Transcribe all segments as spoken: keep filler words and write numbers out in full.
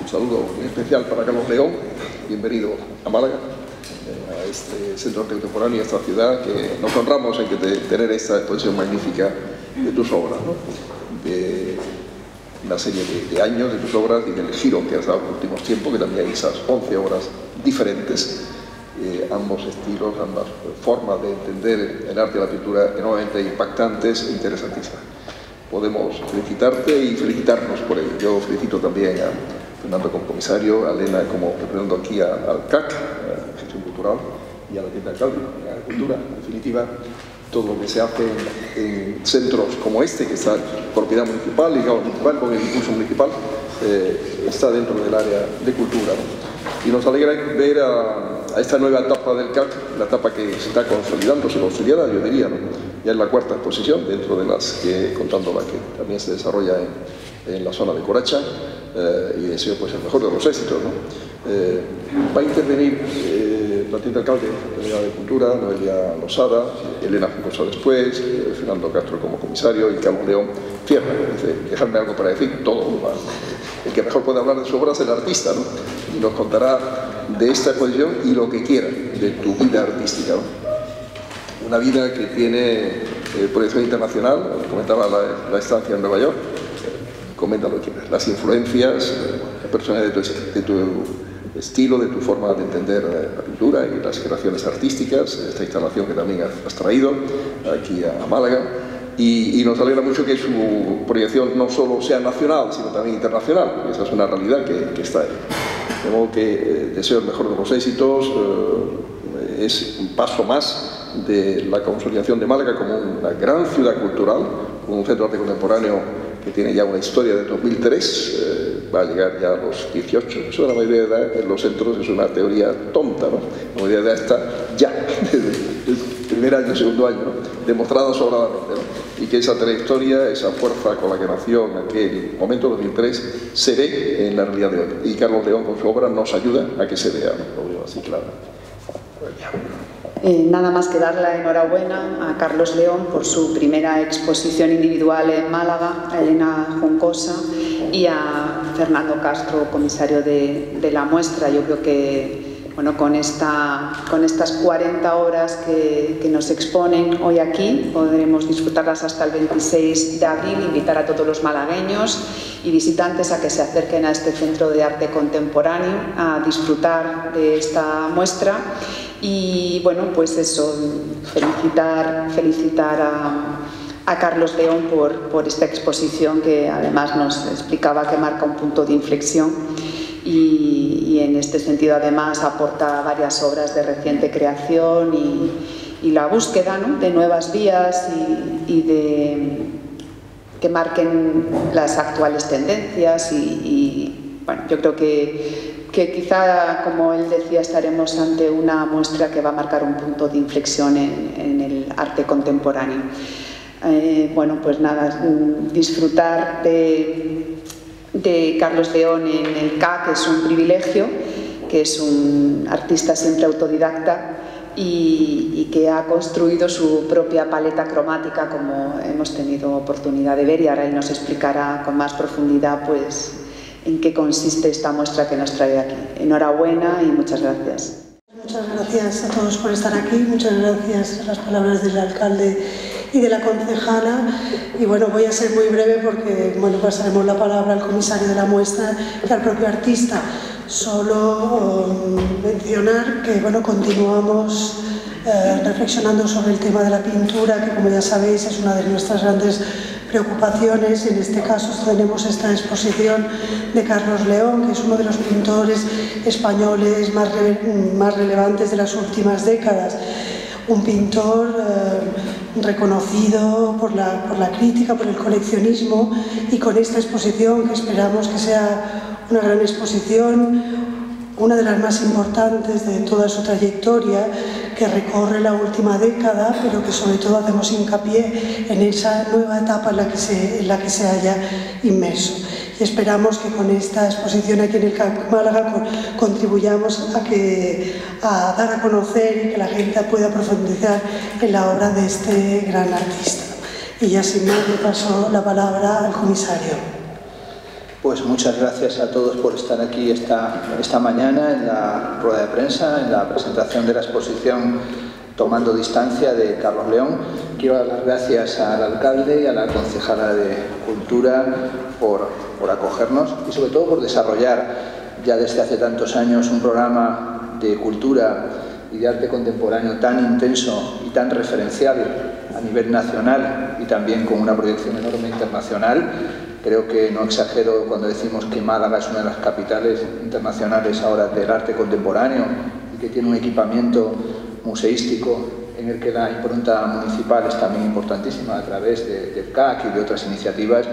Un saludo muy especial para Carlos León, bienvenido a Málaga, a este Centro de Arte Contemporáneo, a esta ciudad, que nos honramos en que te, tener esta exposición magnífica de tus obras, ¿no? De una serie de, de años de tus obras y del giro que has dado en los últimos tiempos, que también hay esas once obras diferentes, eh, ambos estilos, ambas formas de entender el arte y la pintura enormemente impactantes e interesantísimas. Podemos felicitarte y felicitarnos por ello. Yo felicito también a Fernando como comisario, a Elena como representando aquí a, al C A C, a Gestión Cultural, y a la tienda alcalde, a la cultura, en definitiva, todo lo que se hace en, en centros como este, que está propiedad municipal, ligado municipal, con el impulso municipal, eh, está dentro del área de cultura. Y nos alegra ver a, a esta nueva etapa del C A C, la etapa que se está consolidando, se consolidará, yo diría, ¿no? Ya es la cuarta exposición, dentro de las que, contando la que también se desarrolla en, en la zona de Coracha, eh, y deseo pues el mejor de los éxitos, ¿no? Eh, va a intervenir eh, la tienda alcalde, Elena de Cultura, Noelia Lozada, Elena Juncosa después, eh, Fernando Castro como comisario y Carlos León Fierro. Dejarme algo para decir, todo lo malo. El que mejor puede hablar de su obra es el artista, ¿no? Y nos contará de esta exposición y lo que quiera de tu vida artística, ¿no? Una vida que tiene eh, proyección internacional, comentaba la, la estancia en Nueva York, comenta lo que quieras, las influencias eh, personales de tu, de tu estilo, de tu forma de entender eh, la pintura y las creaciones artísticas, esta instalación que también has traído aquí a, a Málaga. Y, y nos alegra mucho que su proyección no solo sea nacional, sino también internacional, porque esa es una realidad que, que está ahí. De modo que eh, deseo el mejor de los éxitos, eh, es un paso más de la consolidación de Málaga como una gran ciudad cultural, como un centro de arte contemporáneo que tiene ya una historia de dos mil tres, eh, va a llegar ya a los dieciocho. Eso de la mayoría de edad en los centros es una teoría tonta, ¿no? La mayoría de edad está ya, desde el primer año, segundo año, ¿no? Demostrada sobradamente, ¿no? Y que esa trayectoria, esa fuerza con la que nació en aquel momento, dos mil tres, se ve en la realidad de hoy. Y Carlos León, con su obra, nos ayuda a que se vea, lo veo así claro. Eh, nada más que dar la enhorabuena a Carlos León por su primera exposición individual en Málaga, a Elena Juncosa y a Fernando Castro, comisario de, de la muestra. Yo creo que Bueno, con, esta, con estas cuarenta obras que, que nos exponen hoy aquí, podremos disfrutarlas hasta el veintiséis de abril, invitar a todos los malagueños y visitantes a que se acerquen a este Centro de Arte Contemporáneo a disfrutar de esta muestra. Y bueno, pues eso, felicitar, felicitar a... a Carlos León por, por esta exposición que además nos explicaba que marca un punto de inflexión y, y en este sentido además aporta varias obras de reciente creación y, y la búsqueda, ¿no?, de nuevas vías y, y de que marquen las actuales tendencias y, y bueno, yo creo que, que quizá, como él decía, estaremos ante una muestra que va a marcar un punto de inflexión en, en el arte contemporáneo. Eh, bueno, pues nada, disfrutar de, de Carlos León en el C A C es un privilegio, que es un artista siempre autodidacta y, y que ha construido su propia paleta cromática, como hemos tenido oportunidad de ver, y ahora él nos explicará con más profundidad pues en qué consiste esta muestra que nos trae aquí. Enhorabuena y muchas gracias. Muchas gracias a todos por estar aquí, muchas gracias a las palabras del alcalde y de la concejala, y bueno, voy a ser muy breve porque, bueno, pasaremos la palabra al comisario de la muestra y al propio artista. Solo um, mencionar que, bueno, continuamos eh, reflexionando sobre el tema de la pintura, que como ya sabéis es una de nuestras grandes preocupaciones. En este caso tenemos esta exposición de Carlos León, que es uno de los pintores españoles más, re más relevantes de las últimas décadas. Un pintor eh, reconocido por la, por la crítica, por el coleccionismo, y con esta exposición que esperamos que sea una gran exposición, una de las más importantes de toda su trayectoria, que recorre la última década, pero que sobre todo hacemos hincapié en esa nueva etapa en la que se, en la que se haya inmerso. Y esperamos que con esta exposición aquí en el C A C Málaga contribuyamos a, que, a dar a conocer y que la gente pueda profundizar en la obra de este gran artista. Y ya sin más le paso la palabra al comisario. Pues muchas gracias a todos por estar aquí esta, esta mañana en la rueda de prensa, en la presentación de la exposición Tomando distancia de Carlos León. Quiero dar las gracias al alcalde y a la concejala de Cultura por, por acogernos y sobre todo por desarrollar ya desde hace tantos años un programa de cultura y de arte contemporáneo tan intenso y tan referencial a nivel nacional y también con una proyección enorme internacional. Creo que no exagero cuando decimos que Málaga es una de las capitales internacionales ahora del arte contemporáneo y que tiene un equipamiento museístico en el que la impronta municipal es también importantísima a través de, del C A C y de otras iniciativas,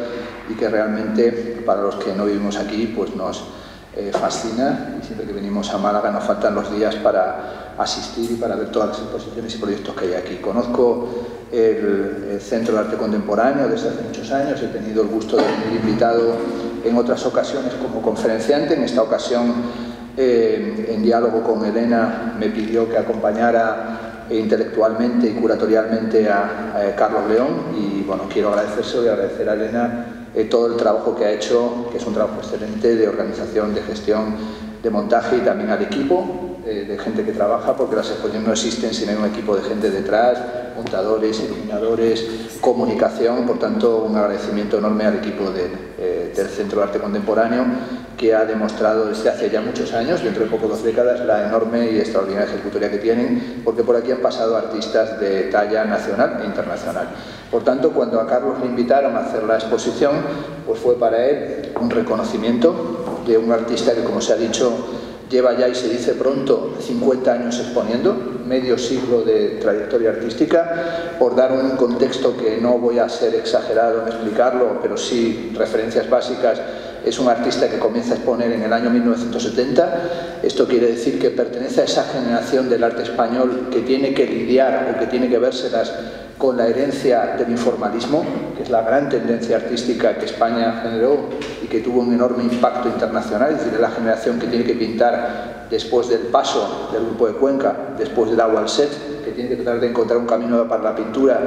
y que realmente para los que no vivimos aquí pues nos eh, fascina, y siempre que venimos a Málaga nos faltan los días para asistir y para ver todas las exposiciones y proyectos que hay aquí. Conozco el, el Centro de Arte Contemporáneo desde hace muchos años, he tenido el gusto de venir invitado en otras ocasiones como conferenciante. En esta ocasión, Eh, en diálogo con Elena, me pidió que acompañara intelectualmente y curatorialmente a, a Carlos León, y bueno, quiero agradecérselo y agradecer a Elena eh, todo el trabajo que ha hecho, que es un trabajo excelente de organización, de gestión, de montaje, y también al equipo eh, de gente que trabaja, porque las exposiciones no existen si no hay un equipo de gente detrás, montadores, iluminadores, comunicación. Por tanto, un agradecimiento enorme al equipo de, eh, del Centro de Arte Contemporáneo, que ha demostrado desde hace ya muchos años, dentro de poco dos décadas, la enorme y extraordinaria ejecutoria que tienen, porque por aquí han pasado artistas de talla nacional e internacional. Por tanto, cuando a Carlos le invitaron a hacer la exposición, pues fue para él un reconocimiento de un artista que, como se ha dicho, lleva ya, y se dice pronto, cincuenta años exponiendo, medio siglo de trayectoria artística. Por dar un contexto que no voy a ser exagerado en explicarlo, pero sí referencias básicas, es un artista que comienza a exponer en el año mil novecientos setenta. Esto quiere decir que pertenece a esa generación del arte español que tiene que lidiar o que tiene que vérselas con la herencia del informalismo, que es la gran tendencia artística que España generó y que tuvo un enorme impacto internacional. Es decir, es la generación que tiene que pintar después del paso del Grupo de Cuenca, después del agua al set, que tiene que tratar de encontrar un camino para la pintura,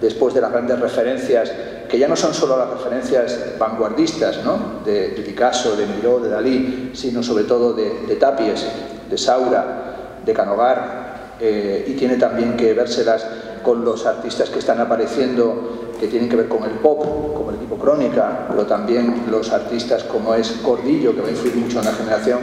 después de las grandes referencias, que ya no son solo las referencias vanguardistas, ¿no?, de, de Picasso, de Miró, de Dalí, sino sobre todo de, de Tapies, de Saura, de Canogar, eh, y tiene también que vérselas con los artistas que están apareciendo, que tienen que ver con el pop, como el Equipo Crónica, pero también los artistas como es Cordillo, que va a influir mucho en la generación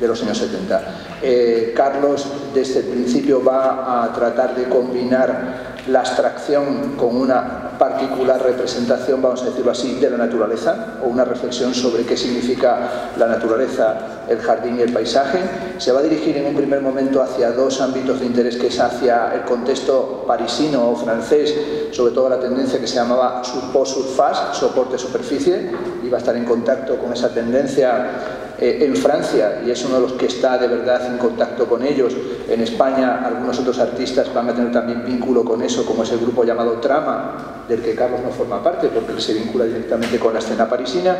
de los años setenta. Eh, Carlos, desde el principio, va a tratar de combinar la abstracción con una particular representación, vamos a decirlo así, de la naturaleza, o una reflexión sobre qué significa la naturaleza, el jardín y el paisaje. Se va a dirigir en un primer momento hacia dos ámbitos de interés, que es hacia el contexto parisino o francés, sobre todo la tendencia que se llamaba Support Surface, soporte superficie, y va a estar en contacto con esa tendencia en Francia, y es uno de los que está de verdad en contacto con ellos. En España, algunos otros artistas van a tener también vínculo con eso, como es el grupo llamado Trama, del que Carlos no forma parte, porque él se vincula directamente con la escena parisina.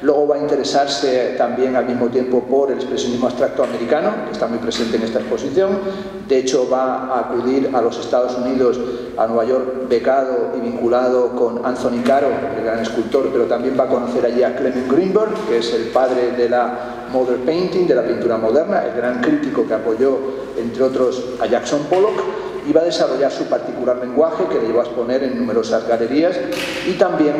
Luego va a interesarse también al mismo tiempo por el expresionismo abstracto americano, que está muy presente en esta exposición. De hecho, va a acudir a los Estados Unidos, a Nueva York, becado y vinculado con Anthony Caro, el gran escultor, pero también va a conocer allí a Clement Greenberg, que es el padre de la Modern Painting, de la pintura moderna, el gran crítico que apoyó, entre otros, a Jackson Pollock, y va a desarrollar su particular lenguaje, que le llevó a exponer en numerosas galerías, y también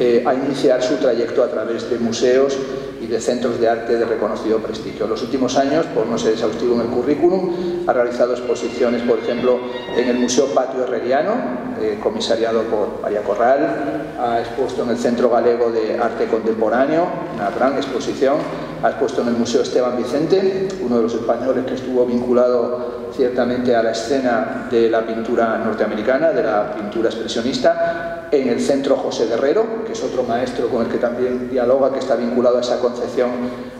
eh, a iniciar su trayecto a través de museos y de centros de arte de reconocido prestigio. En los últimos años, por no ser exhaustivo en el currículum, ha realizado exposiciones, por ejemplo, en el Museo Patio Herreriano, eh, comisariado por María Corral. Ha expuesto en el Centro Galego de Arte Contemporáneo, una gran exposición. Ha expuesto en el Museo Esteban Vicente, uno de los españoles que estuvo vinculado ciertamente a la escena de la pintura norteamericana, de la pintura expresionista. En el Centro José Guerrero, que es otro maestro con el que también dialoga, que está vinculado a esa concepción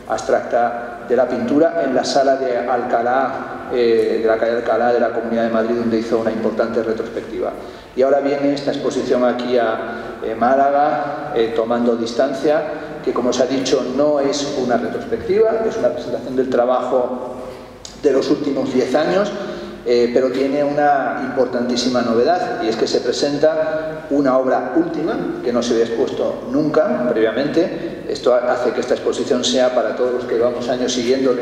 abstracta de la pintura. En la sala de Alcalá, eh, de la calle Alcalá de la Comunidad de Madrid, donde hizo una importante retrospectiva. Y ahora viene esta exposición aquí a eh, Málaga, eh, Tomando distancia, que, como se ha dicho, no es una retrospectiva, es una presentación del trabajo de los últimos diez años, Eh, pero tiene una importantísima novedad, y es que se presenta una obra última que no se había expuesto nunca previamente. Esto hace que esta exposición sea, para todos los que llevamos años siguiéndole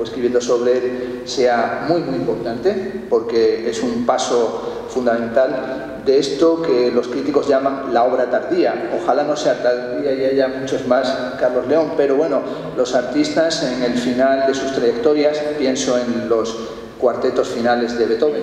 o escribiendo sobre él, sea muy muy importante, porque es un paso fundamental de esto que los críticos llaman la obra tardía. Ojalá no sea tardía y haya muchos más Carlos León, pero bueno, los artistas en el final de sus trayectorias, pienso en los cuartetos finales de Beethoven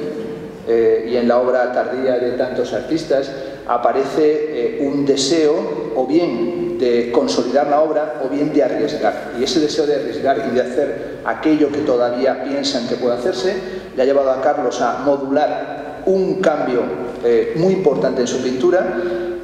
eh, y en la obra tardía de tantos artistas, aparece eh, un deseo o bien de consolidar la obra o bien de arriesgar, y ese deseo de arriesgar y de hacer aquello que todavía piensan que puede hacerse le ha llevado a Carlos a modular un cambio eh, muy importante en su pintura,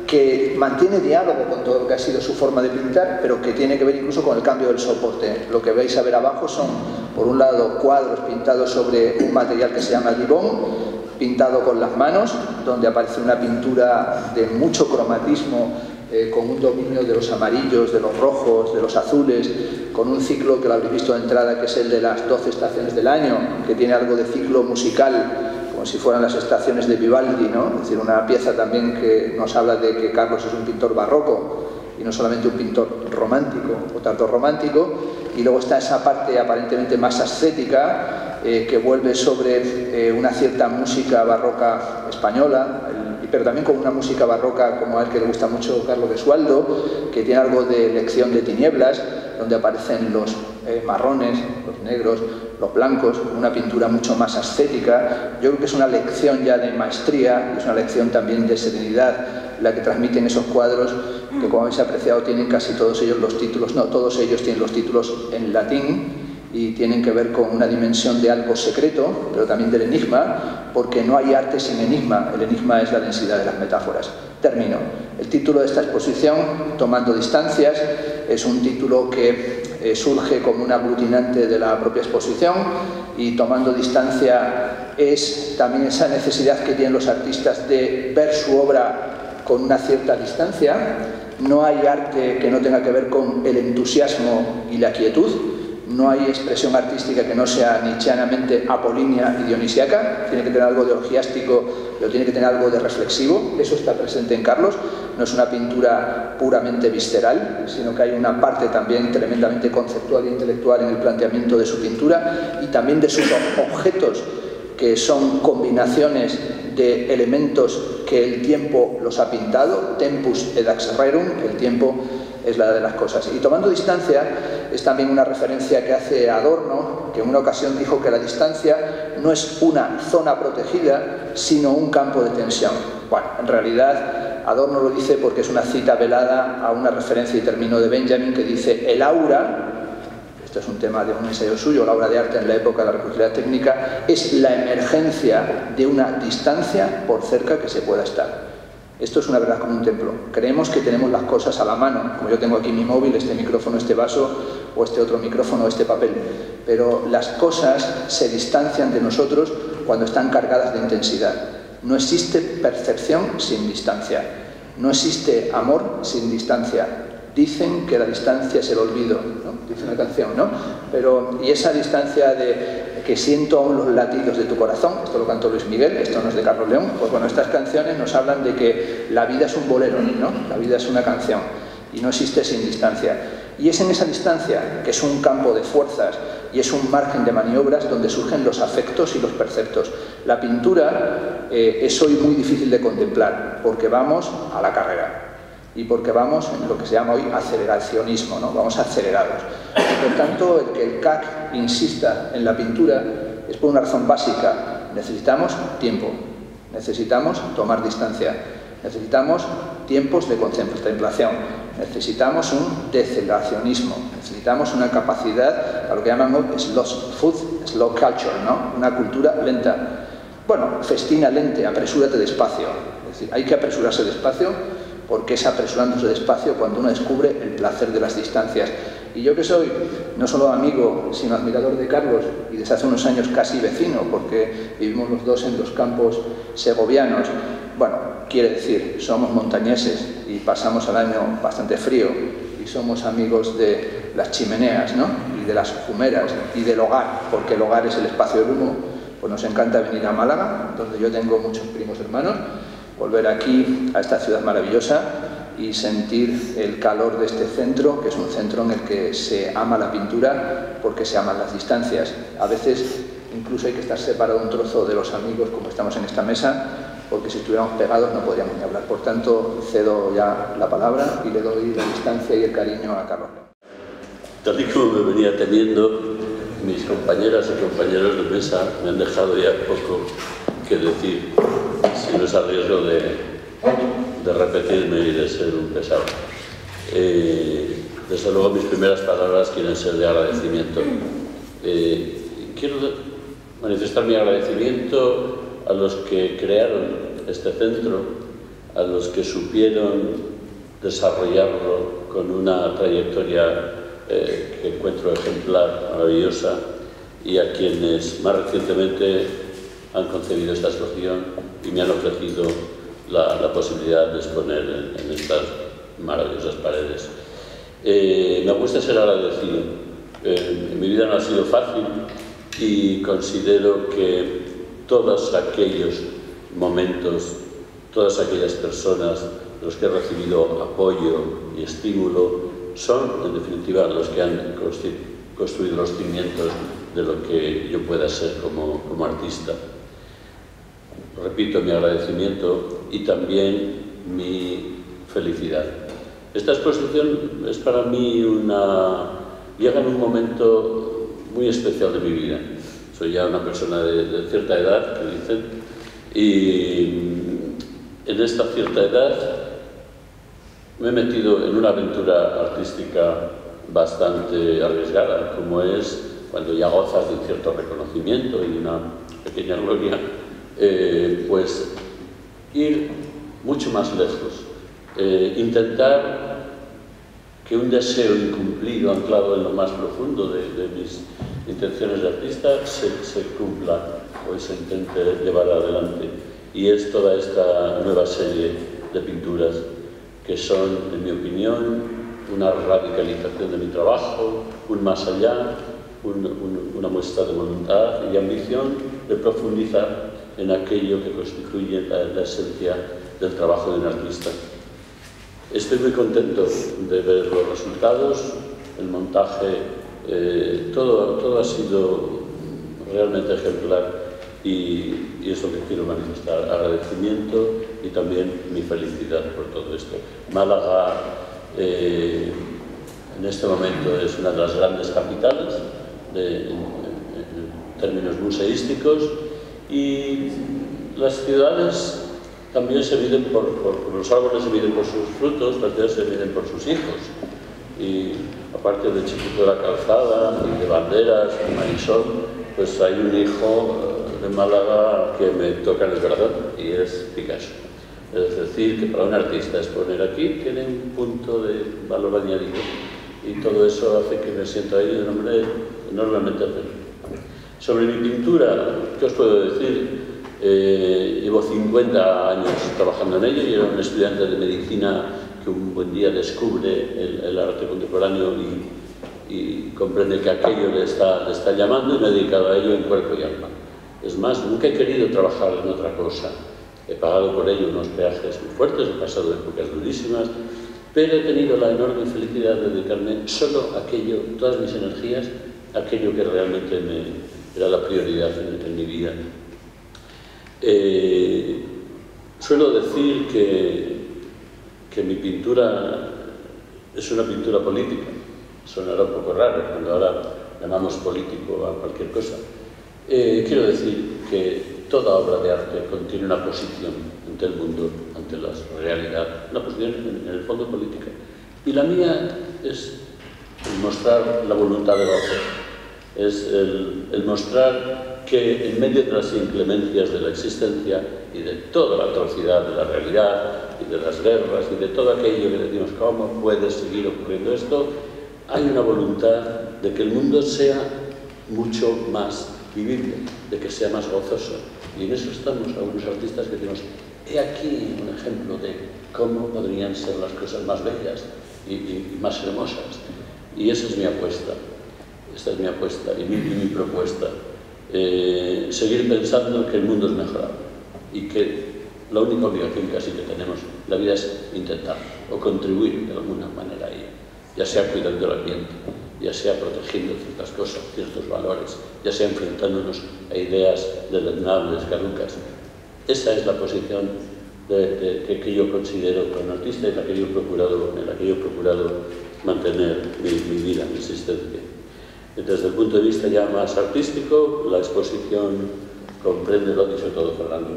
que mantiene diálogo con todo lo que ha sido su forma de pintar, pero que tiene que ver incluso con el cambio del soporte. Lo que vais a ver abajo son, por un lado, cuadros pintados sobre un material que se llama Dibond, pintado con las manos, donde aparece una pintura de mucho cromatismo, eh, con un dominio de los amarillos, de los rojos, de los azules, con un ciclo que lo habréis visto de entrada, que es el de las doce estaciones del año, que tiene algo de ciclo musical, si fueran las estaciones de Vivaldi, ¿no? Es decir, una pieza también que nos habla de que Carlos es un pintor barroco y no solamente un pintor romántico o tanto romántico. Y luego está esa parte aparentemente más ascética eh, que vuelve sobre eh, una cierta música barroca española, el, pero también con una música barroca como al que le gusta mucho Carlo Gesualdo, que tiene algo de Lección de tinieblas, donde aparecen los eh, marrones, los negros, los blancos, una pintura mucho más ascética. Yo creo que es una lección ya de maestría, es una lección también de serenidad, la que transmiten esos cuadros, que como habéis apreciado tienen casi todos ellos los títulos, no, todos ellos tienen los títulos en latín, y tienen que ver con una dimensión de algo secreto, pero también del enigma, porque no hay arte sin enigma. El enigma es la densidad de las metáforas. Termino. El título de esta exposición, Tomando distancias, es un título que eh, surge como un aglutinante de la propia exposición, y tomando distancia es también esa necesidad que tienen los artistas de ver su obra con una cierta distancia. No hay arte que no tenga que ver con el entusiasmo y la quietud. No hay expresión artística que no sea nietzscheanamente apolínea y dionisiaca. Tiene que tener algo de orgiástico, pero tiene que tener algo de reflexivo. Eso está presente en Carlos. No es una pintura puramente visceral, sino que hay una parte también tremendamente conceptual e intelectual en el planteamiento de su pintura y también de sus objetos, que son combinaciones de elementos que el tiempo los ha pintado. Tempus edax rerum, el tiempo es la de las cosas. Y tomando distancia es también una referencia que hace Adorno, que en una ocasión dijo que la distancia no es una zona protegida, sino un campo de tensión. Bueno, en realidad Adorno lo dice porque es una cita velada a una referencia y término de Benjamin, que dice: el aura, esto es un tema de un ensayo suyo, el aura de arte en la época de la recursividad técnica, es la emergencia de una distancia por cerca que se pueda estar. Esto es una verdad como un templo. Creemos que tenemos las cosas a la mano, como yo tengo aquí mi móvil, este micrófono, este vaso, o este otro micrófono, este papel. Pero las cosas se distancian de nosotros cuando están cargadas de intensidad. No existe percepción sin distancia. No existe amor sin distancia. Dicen que la distancia es el olvido, ¿no? Dice una canción, ¿no? Pero, y esa distancia de que siento aún los latidos de tu corazón, esto lo cantó Luis Miguel, esto no es de Carlos León, pues bueno, estas canciones nos hablan de que la vida es un bolero, ¿no? La vida es una canción y no existe sin distancia. Y es en esa distancia, que es un campo de fuerzas y es un margen de maniobras, donde surgen los afectos y los perceptos. La pintura eh, es hoy muy difícil de contemplar, porque vamos a la carrera. Y porque vamos en lo que se llama hoy aceleracionismo, ¿no? Vamos acelerados. Y por tanto, el que el C A C insista en la pintura es por una razón básica. Necesitamos tiempo, necesitamos tomar distancia, necesitamos tiempos de contemplación, necesitamos un deceleracionismo, necesitamos una capacidad a lo que llaman hoy slow food, slow culture, ¿no? Una cultura lenta. Bueno, festina lente, apresúrate despacio. Es decir, hay que apresurarse despacio, porque es apresurándose despacio cuando uno descubre el placer de las distancias. Y yo, que soy no solo amigo, sino admirador de Carlos, y desde hace unos años casi vecino, porque vivimos los dos en los campos segovianos, bueno, quiere decir, somos montañeses y pasamos al año bastante frío, y somos amigos de las chimeneas, ¿no? Y de las jumeras, y del hogar, porque el hogar es el espacio del humo. pues nos encanta venir a Málaga, donde yo tengo muchos primos hermanos, volver aquí a esta ciudad maravillosa y sentir el calor de este centro, que es un centro en el que se ama la pintura porque se aman las distancias. A veces incluso hay que estar separado un trozo de los amigos, como estamos en esta mesa, porque si estuviéramos pegados no podríamos ni hablar. Por tanto, cedo ya la palabra y le doy la distancia y el cariño a Carlos León. Tal y como me venía teniendo, mis compañeras y compañeros de mesa me han dejado ya poco que decir, si no es a riesgo de, de repetirme y de ser un pesado. Eh, desde luego, mis primeras palabras quieren ser de agradecimiento. Eh, quiero manifestar mi agradecimiento a los que crearon este centro, a los que supieron desarrollarlo con una trayectoria eh, que encuentro ejemplar, maravillosa, y a quienes más recientemente han concebido esta asociación y me han ofrecido la, la posibilidad de exponer en, en estas maravillosas paredes. Eh, me gusta ser agradecido. Eh, en mi vida no ha sido fácil y considero que todos aquellos momentos, todas aquellas personas de los que he recibido apoyo y estímulo son, en definitiva, los que han construido los cimientos de lo que yo pueda ser como, como artista. Repito mi agradecimiento y también mi felicidad. Esta exposición es para mí una... llega en un momento muy especial de mi vida. Soy ya una persona de, de cierta edad, que dicen, y en esta cierta edad me he metido en una aventura artística bastante arriesgada, como es cuando ya gozas de un cierto reconocimiento y una pequeña gloria, eh, pues ir mucho más lejos, eh, intentar que un deseo incumplido, anclado en lo más profundo de, de mis intenciones de artista se, se cumplan o se intente llevar adelante. Y es toda esta nueva serie de pinturas que son, en mi opinión, una radicalización de mi trabajo, un más allá, un, un, una muestra de voluntad y ambición de profundizar en aquello que constituye la, la esencia del trabajo de un artista. Estoy muy contento de ver los resultados, el montaje. Eh, todo, todo ha sido realmente ejemplar y, y es lo que quiero manifestar, agradecimiento y también mi felicidad por todo esto. Málaga eh, en este momento es una de las grandes capitales de, en, en términos museísticos y las ciudades también se miden por, por los árboles, se miden por sus frutos, las ciudades se miden por sus hijos. Y aparte de Chiquito de la Calzada, de Banderas, de Marisol, pues hay un hijo de Málaga que me toca en el corazón y es Picasso. Es decir, que para un artista exponer aquí tiene un punto de valor añadido y todo eso hace que me sienta ahí de un hombre enormemente feliz. Sobre mi pintura, ¿qué os puedo decir? Eh, llevo cincuenta años trabajando en ello y era un estudiante de medicina que un buen día descubre el, el arte contemporáneo y, y comprende que aquello le está, le está llamando y me he dedicado a ello en cuerpo y alma. Es más, nunca he querido trabajar en otra cosa. He pagado por ello unos peajes muy fuertes, he pasado épocas durísimas, pero he tenido la enorme felicidad de dedicarme solo a aquello, todas mis energías, a aquello que realmente me, era la prioridad en, en mi vida. Eh, suelo decir que que mi pintura es una pintura política. Sonará un poco raro cuando ahora llamamos político a cualquier cosa. Eh, quiero decir que toda obra de arte contiene una posición ante el mundo, ante la realidad, una posición en el fondo política. Y la mía es el mostrar la voluntad del autor, es el, el mostrar que en medio de las inclemencias de la existencia y de toda la atrocidad de la realidad, y de las guerras y de todo aquello que decimos, ¿cómo puede seguir ocurriendo esto? Hay una voluntad de que el mundo sea mucho más vivible, de que sea más gozoso. Y en eso estamos algunos artistas que decimos, he aquí un ejemplo de cómo podrían ser las cosas más bellas y, y, y más hermosas. Y esa es mi apuesta, esta es mi apuesta y mi, y mi propuesta. eh, seguir pensando que el mundo es mejorable y que la única obligación casi que tenemos en la vida es intentar o contribuir de alguna manera a ello, ya sea cuidando el ambiente, ya sea protegiendo ciertas cosas, ciertos valores, ya sea enfrentándonos a ideas deleznables, caducas. Esa es la posición de, de, de que yo considero como artista y la que yo he procurado, en la que yo he procurado mantener mi, mi vida, mi existencia. Desde el punto de vista ya más artístico, la exposición comprende, lo ha dicho todo Fernando,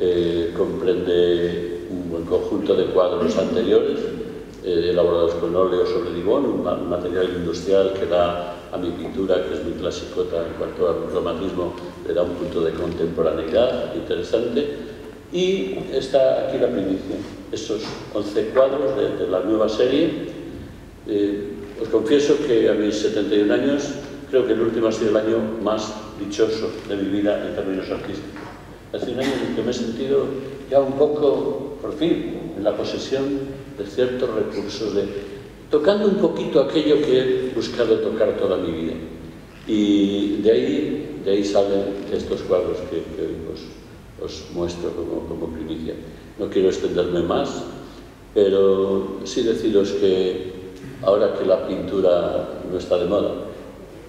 eh, comprende un buen conjunto de cuadros anteriores, eh, elaborados con óleo sobre Dibond, un material industrial que da a mi pintura, que es muy clasicota en cuanto al cromatismo, le da un punto de contemporaneidad interesante. Y está aquí la primicia, esos once cuadros de, de la nueva serie. Eh, os confieso que a mis setenta y un años, creo que el último ha sido el año más dichoso de mi vida en términos artísticos. Hace un año en el que me he sentido ya un poco, por fin, en la posesión de ciertos recursos, de, tocando un poquito aquello que he buscado tocar toda mi vida. Y de ahí, de ahí salen estos cuadros que, que hoy os, os muestro como, como primicia. No quiero extenderme más, pero sí deciros que ahora que la pintura no está de moda,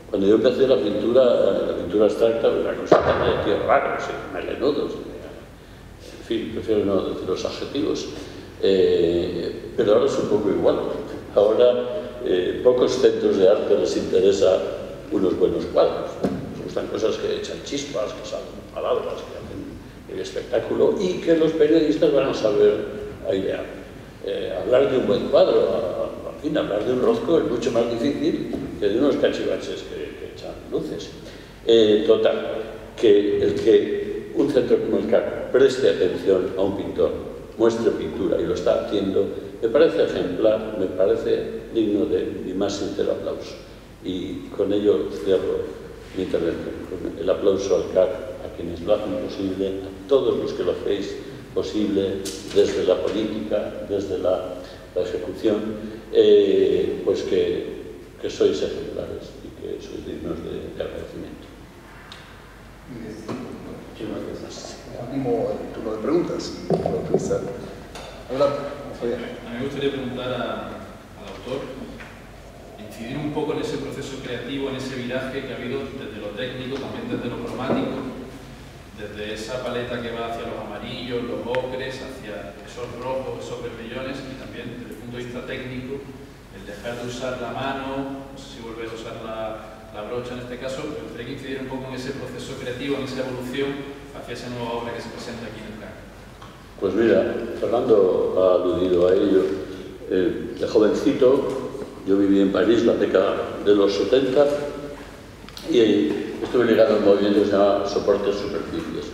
cuando yo empecé la pintura, la pintura abstracta, una cosa tan de tíos raros, melenudos, en fin, prefiero no decir los adjetivos, eh, pero ahora es un poco igual. Ahora eh, pocos centros de arte les interesa unos buenos cuadros, les gustan cosas que echan chispas, que salen palabras, que hacen el espectáculo y que los periodistas van a saber airear. Eh, hablar de un buen cuadro, a, al fin, hablar de un rozco es mucho más difícil que de unos cachivaches que, que echan luces. Eh, total, que el que un centro como el C A C preste atención a un pintor, muestre pintura y lo está haciendo, me parece ejemplar, me parece digno de mi más sincero aplauso. Y con ello cierro mi intervención, con el aplauso al C A C, a quienes lo hacen posible, a todos los que lo hacéis posible, desde la política, desde la, la ejecución, eh, pues que que sois ejemplares y que sois dignos de, de agradecimiento. Muchísimas gracias. Abrimos el turno de preguntas. Adelante, Fabián. A mí me gustaría preguntar a, al autor, incidir un poco en ese proceso creativo, en ese viraje que ha habido desde lo técnico, también desde lo cromático, desde esa paleta que va hacia los amarillos, los ocres, hacia esos rojos, esos vermellones, y también desde el punto de vista técnico, dejar de usar la mano, no sé si volver a usar la, la brocha en este caso, pero tendré que incidir un poco en ese proceso creativo, en esa evolución hacia esa nueva obra que se presenta aquí en el C A C. Pues mira, Fernando ha aludido a ello. Eh, de jovencito, yo viví en París la década de los setenta y estuve ligado a un movimiento que se llama Support Surface.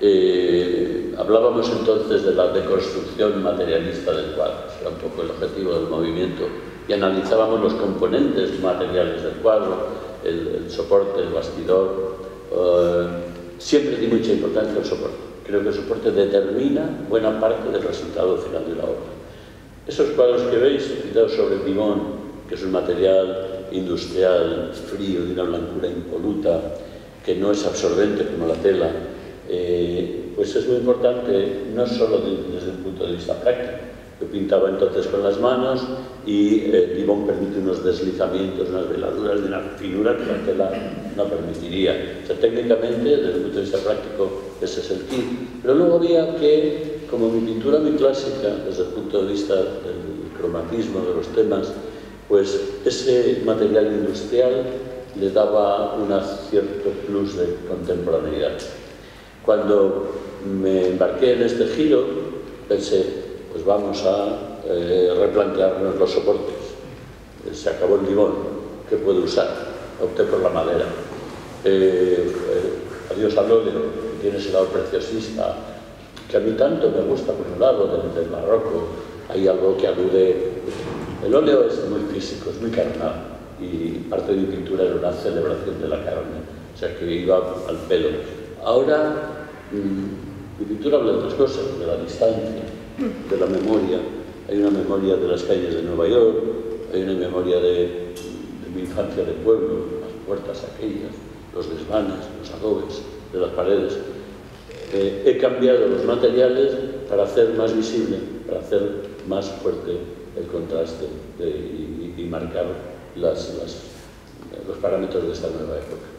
Eh, hablábamos entonces de la deconstrucción materialista del cuadro, era un poco el objetivo del movimiento, y analizábamos los componentes materiales del cuadro, el, el soporte, el bastidor. Eh, siempre di mucha importancia al soporte. Creo que el soporte determina buena parte del resultado final de la obra. Esos cuadros que veis, pintados sobre Dibond, que es un material industrial frío, de una blancura impoluta, que no es absorbente como la tela, Eh, pues es muy importante no solo de, desde el punto de vista práctico. Yo pintaba entonces con las manos y eh, Dibond permite unos deslizamientos, unas veladuras de una finura que la tela no permitiría. O sea, técnicamente, desde el punto de vista práctico, ese es el kit. Pero luego había que, como mi pintura muy clásica, desde el punto de vista del cromatismo, de los temas, pues ese material industrial le daba un cierto plus de contemporaneidad. Cuando me embarqué en este giro, pensé, pues vamos a eh, replantearnos los soportes. Se acabó el Dibond, ¿qué puedo usar? Opté por la madera. Eh, eh, adiós al óleo, tiene ese lado preciosista, que a mí tanto me gusta por un lado, del, del barroco. Hay algo que alude. El óleo es muy físico, es muy carnal, y parte de mi pintura era una celebración de la carne, o sea que iba al pelo. Ahora, mi pintura habla de otras cosas, de la distancia, de la memoria. Hay una memoria de las calles de Nueva York, hay una memoria de, de mi infancia de pueblo, las puertas aquellas, los desvanes, los adobes de las paredes. Eh, he cambiado los materiales para hacer más visible, para hacer más fuerte el contraste de, y, y marcar las, las, los parámetros de esta nueva época.